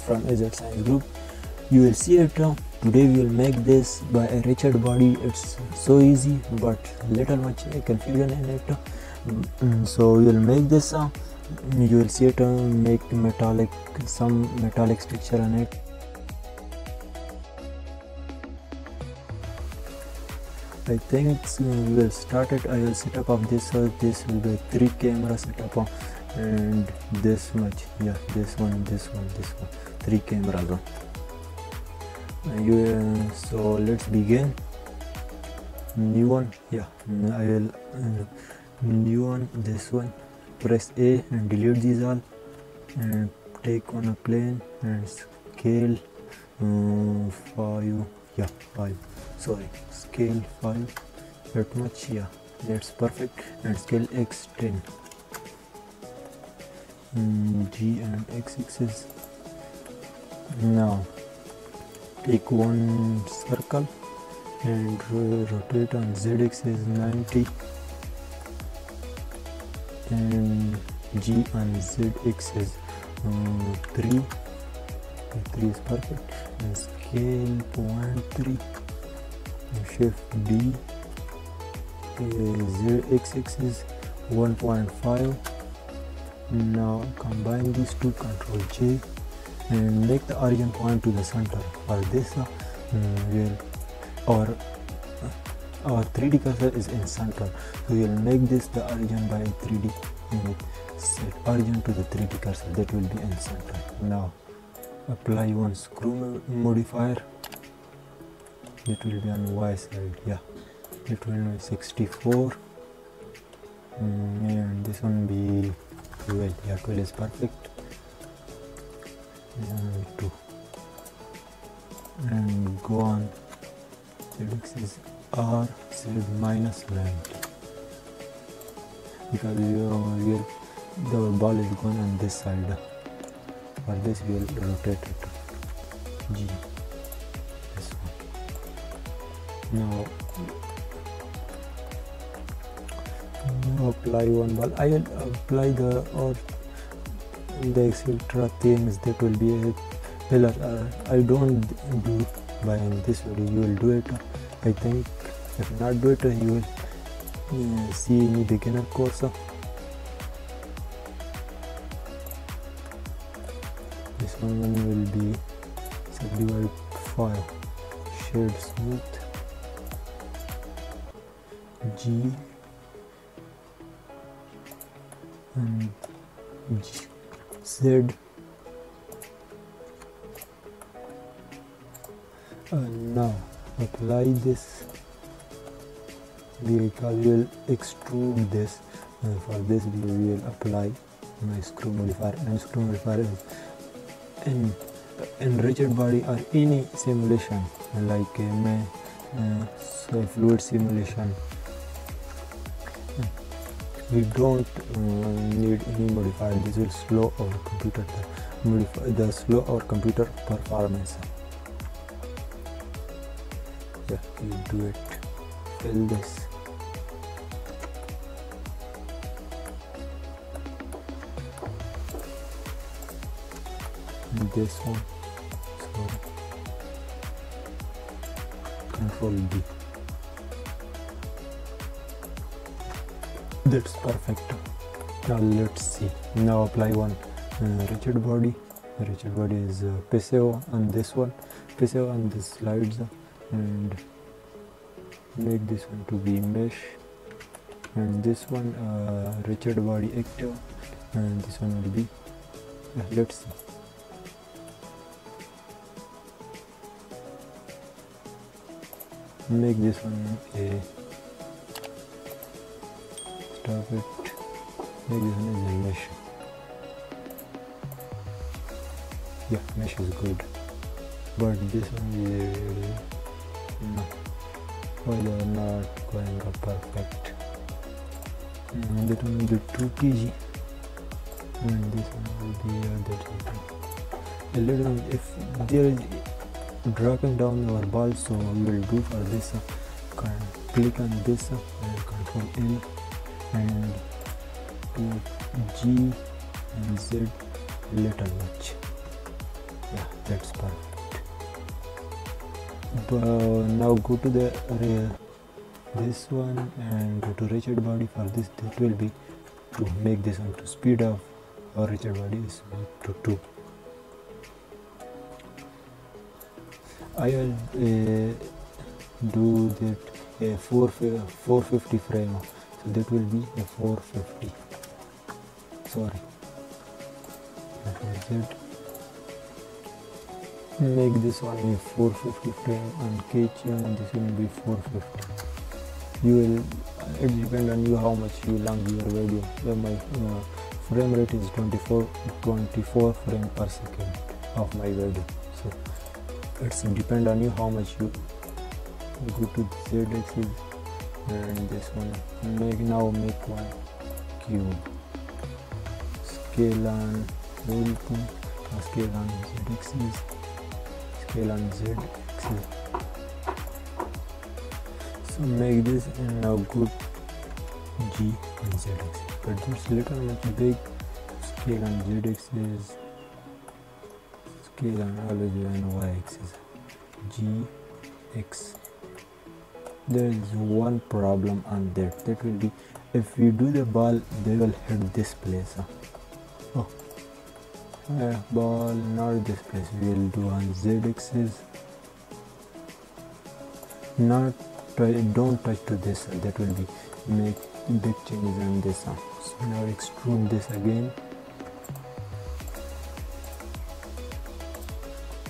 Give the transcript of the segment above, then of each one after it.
support from AZ Science Group. You will see it now. Today we will make this by a rigid body. It's so easy, but little much confusion in it. So we will make this now. You will see it make some metallic structure on it. I think we will start it. I will set up of this, so this will be 3 camera setup and this much, yeah, this one, 3 cameras on. So let's begin. New one, yeah. I will new one, this one. Press A and delete these all. And take on a plane and scale 5. Yeah, 5. Sorry, scale 5. That much, yeah. That's perfect. And scale X 10. G and X axis. Now take one circle and rotate on Z axis 90 and G on Z axis 3. 3 is perfect. And scale 0.3. Shift D. Z axis 1.5. Now combine these two, Control J, and make the origin point to the center. For this our 3D cursor is in center, so we will make this the origin by 3D. Set origin to the 3D cursor, that will be in center. Now apply one screw modifier, it will be on Y side, yeah, it will be 64 and this one be 12, yeah, 12 is perfect. 2 and go on. Z axis R minus 90, because the ball is going on this side. For this we will rotate it. G, this one. Now apply one ball. I will apply the the extra things, that will be a pillar. I don't do by this video, you will do it, I think. If not do it, you will see any beginner course. This one will be subdivide 5, shade smooth, G and G. Z. And now apply this, because we will extrude this. For this we will apply my screw modifier, and screw modifier is in rigid body or any simulation like fluid simulation, we don't need any modifier. This will slow our computer, slow our computer performance. Yeah, you do it. Fill this. This one. Sorry. Control D. That's perfect. Now let's see. Now apply one rigid body. Rigid body is PCO on this one, PCO on the slides, and make this one to be mesh, and this one rigid body active, and this one will be, let's see. Make this one a perfect. Maybe this one is a mesh. Yeah, mesh is good. But this one is no. Why they are not going up perfect? That one will be 2 kg. And this one will be a little. If they are dropping down our ball, so we will do for this. Click on this and Control L. And to G and Z little much. Yeah, that's perfect. Now go to the this one and go to rigid body. For this, that will be to make this one to speed up, or rigid body is to 2. I will do that 450 frame, so that will be a 450. Sorry, that was it. Make this one a 450 frame and catch, and this will be 450. You will, it depends on you how much you long your video. So my frame rate is 24 frame per second of my video, so it's depend on you how much you go to Z axis, and this one make one cube, scale on everything, scale on Z axis, scale on Z axis. Make this, and now go G and Z axis, but this little much big, scale on Z axis, scale on always and Y axis, G X. There is one problem on that. That will be if you do the ball, they will hit this place. Oh, ball not this place. We will do on Z axis. Not. Don't touch to this, that will be make big changes on this one. So now extrude this again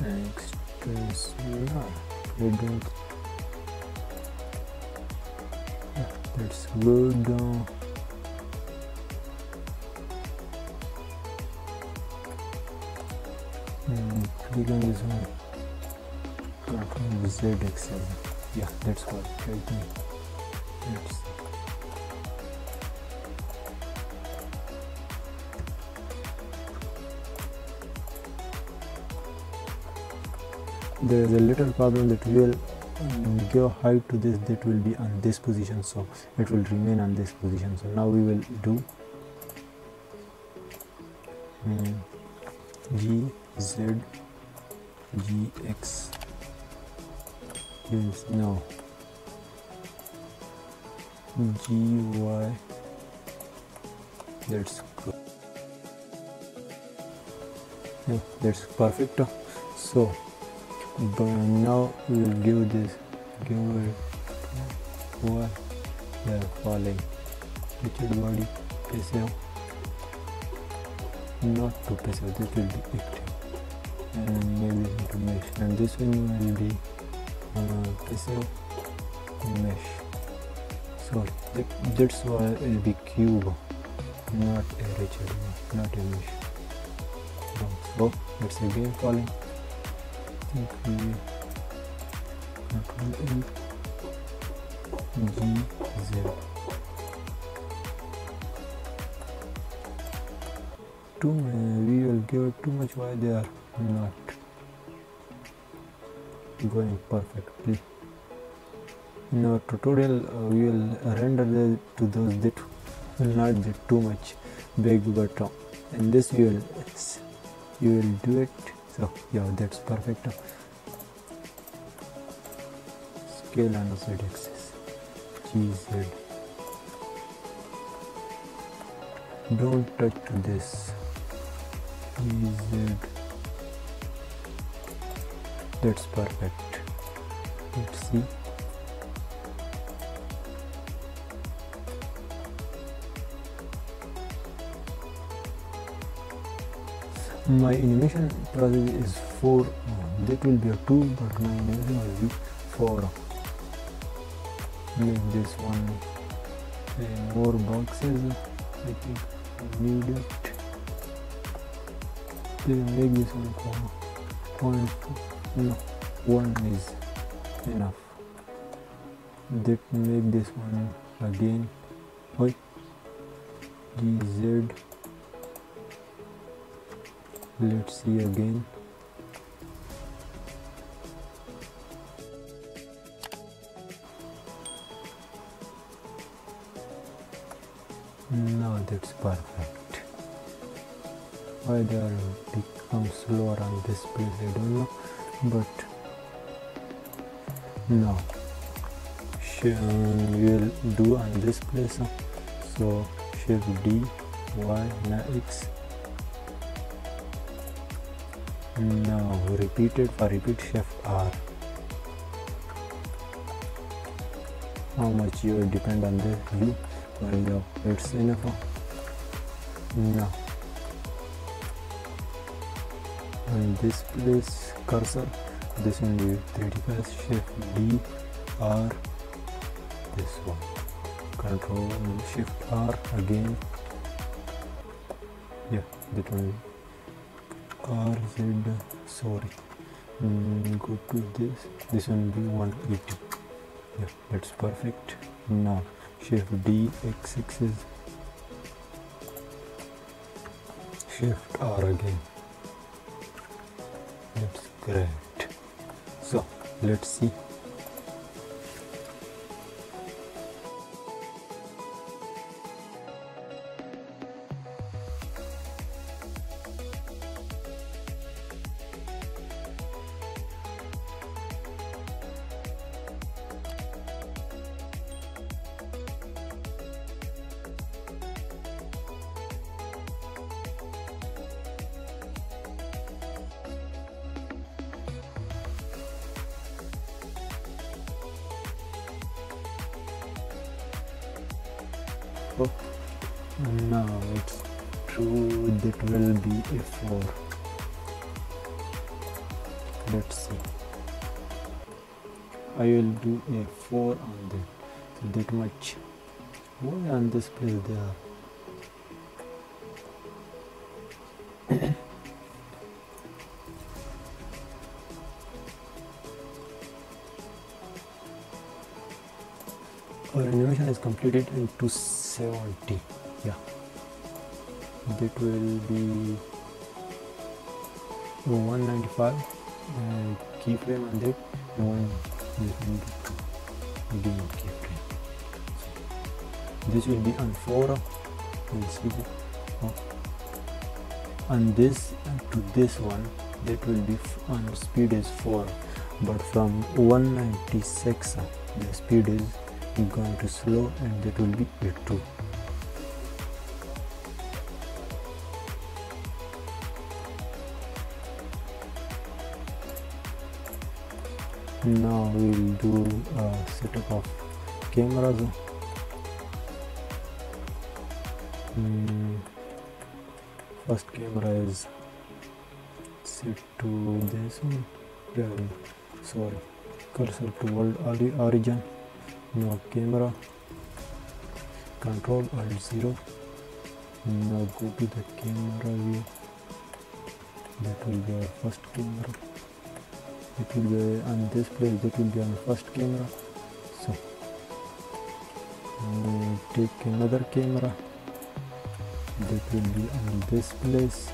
and extrude smaller. We don't, that's good. Click on this one, Z axis. Yeah, that's what right now. Let's see. There is a little problem that will give height to this. That will be on this position, so it will remain on this position. So now we will do G Z G X. Yes, no, GY, that's good. Yeah, that's perfect. So but now we will give this, give it Y, they are falling. Rigid body passive, not too passive, this will be active, and maybe into mesh, and this one will be passive mesh. So that's why it will be cube, not a rigid, not a mesh. So it's again falling. GZ. Too we will give too much. Why they are not going perfectly? In our tutorial we will render the, to those that will not be too much big, but and this you will do it. So yeah, that's perfect. Scale on Z axis, GZ. Don't touch to this, GZ. That's perfect. Let's see. My animation process is 4. That will be a 2, but my animation will be 4. Make this one more boxes. I think I need it. Then make this one point. No, one is enough. That make this one again. Oi, GZ. Let's see again. Now that's perfect. why they are become slower on this page, I don't know, but no, we will do on this place. So shift D, Y, now X. Now repeat shift R. How much you depend on the U, well, it's enough. Now on this place cursor, this one will be 3D pass, shift D, R, this one, control shift R again, yeah, that one R, Z, sorry, go to this one will be 180, yeah, that's perfect. Now shift D, X axis, shift R again, that's great. So let's see. Now it's true, that will be A4. Let's see. I will do A4 on that. So that much. Why on this place there? Our innovation is completed in 270. Yeah, that will be 195 and keyframe on that one will be keyframe. This will be on 4. We'll see on this to this one, that will be on speed is 4, but from 196 the speed is going to slow, and that will be A2. Now we'll do a setup of cameras. First camera is set to this one. Sorry, cursor to world origin. Now camera, control alt 0. Now go to the camera view. That will be our first camera. It will be on this place. That will be on first camera. So take another camera. That will be on this place.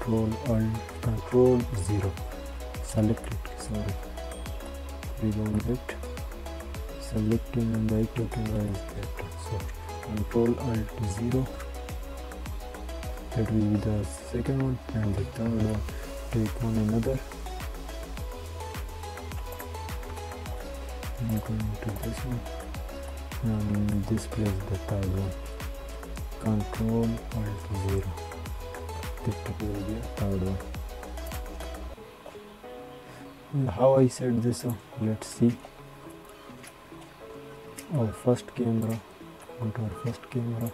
Control alt, control 0. Select it. Sorry. Reload it, selecting on the right camera is that, so control alt 0, that will be the second one, and the third one, take one another, I'm going to this one, and this place the third one, control alt 0, that will be the third one. How I set this up, let's see. Our first camera, go to our first camera.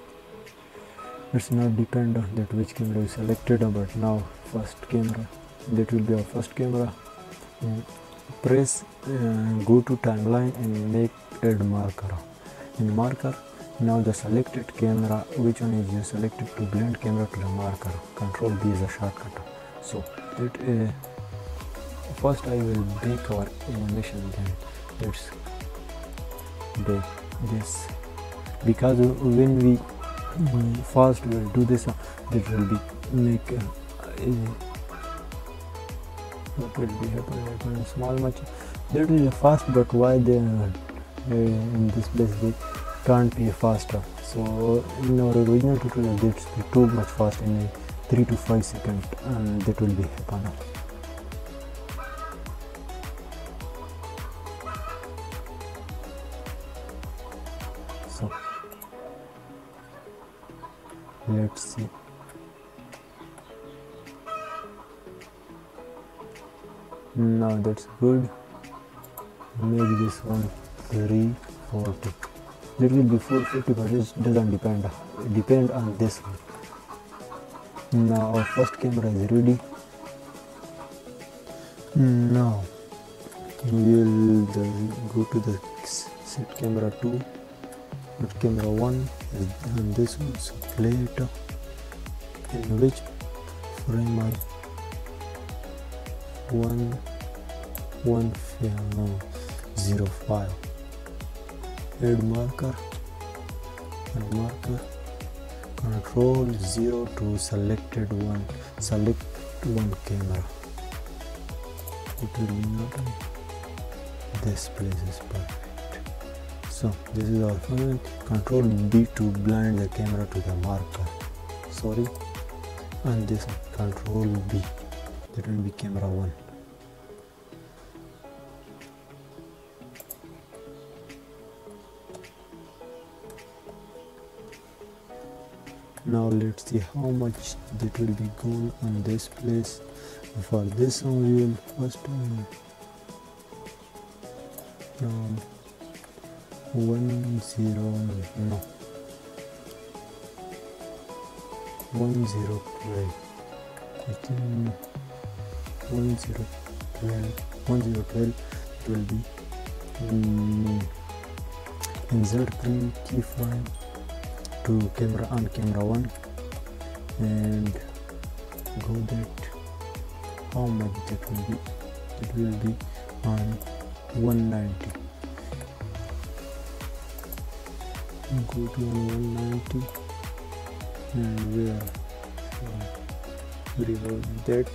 It's not depend on that which camera is selected, but now first camera, that will be our first camera. Press go to timeline and make add marker. In marker, now the selected camera, which one is you selected to blend camera to the marker. Control B is a shortcut. So that is first I will make our animation, then let's do this, because when we first will do this, that will be make what will be happen small much, that is fast, but why they in this place they can't be faster. So in our original tutorial that's too much fast in 3 to 5 seconds, and that will be happening. So let's see. Now that's good. Maybe this one 340. That will be 450, but it doesn't depend on this one. Now our first camera is ready. Now we'll go to the set camera 2, but camera 1 is done. This one, so play it up. In which frame I 105. Add marker and marker, control 0 to selected one, select one camera. It will be not this place is perfect. So this is our function. Control B to blind the camera to the marker, sorry, and this control B, that will be camera 1. Now let's see how much that will be gone on this place. For this one we will first from 102. I think 1012 will be insert green keyframe to camera on camera 1 and go that. How much that will be? It will be on 190. Go to 190 and we are reload that.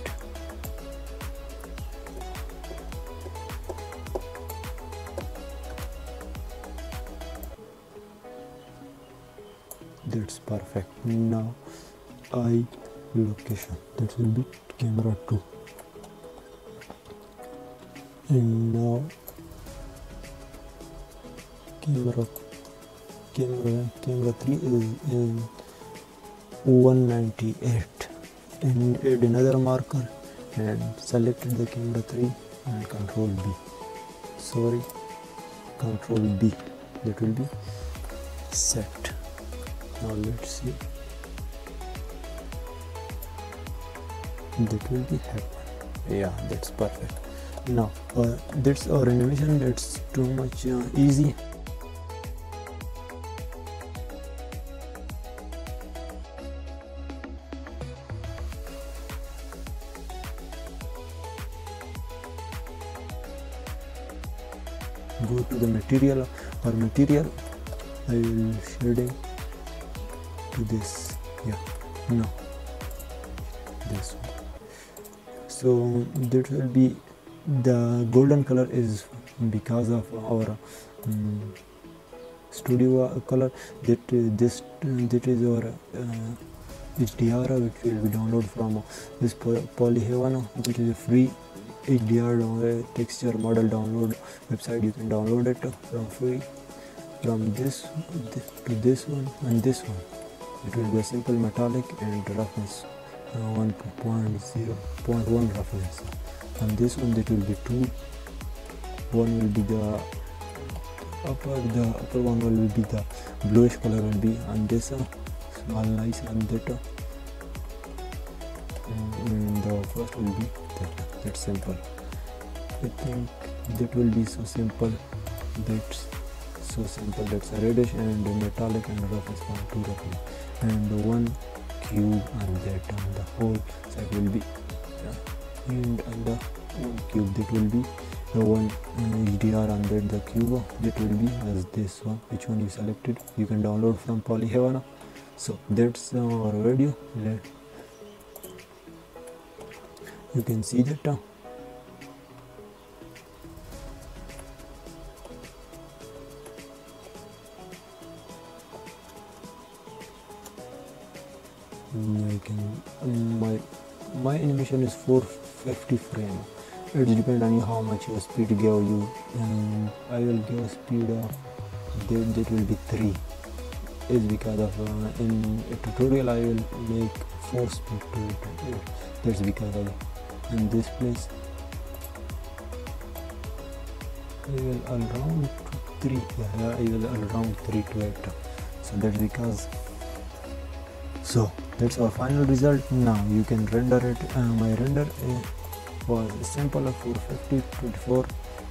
That's perfect. Now I location, that will be camera 2, and now camera 3 is in 198, and add another marker and selected the camera 3 and control B, sorry, control B, that will be set. Now let's see, that will be happen. Yeah, that's perfect. Now that's our animation. That's too much easy. Go to the material or material, I will shading this, yeah, no, this one. So that will be the golden color is because of our studio color, that that is our HDR, which will be downloaded from this Poly Haven, which is a free HDR texture model download website. You can download it from free from this to this one and this one. It will be a simple metallic and roughness 1.0.1 roughness, and this one that will be 2. One will be the upper, one will be the bluish color will be on this small nice, and that and the first will be that. That's simple. I think that will be so simple. That's so simple. That's a reddish and a metallic and roughness 1.2 roughness, and one cube on that, and the whole side will be and on the one cube, that will be the one HDR on that. The cube that will be as this one, which one you selected, you can download from Poly Haven. So that's our video. You can see that second. My animation is 450 frame. It depends on how much your speed give you. I will give speed of that will be 3. Is because of in a tutorial I will make 4 speed to it. That's because of in this place I will around 3. I will around 3 to 8. So that's because. So that's our final result. Now you can render it. My render was a sample of 450 24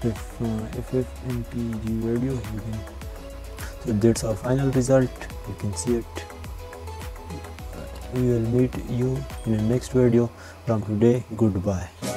FFMPG video. You can. So that's our final result. You can see it. We will meet you in the next video. From today, goodbye.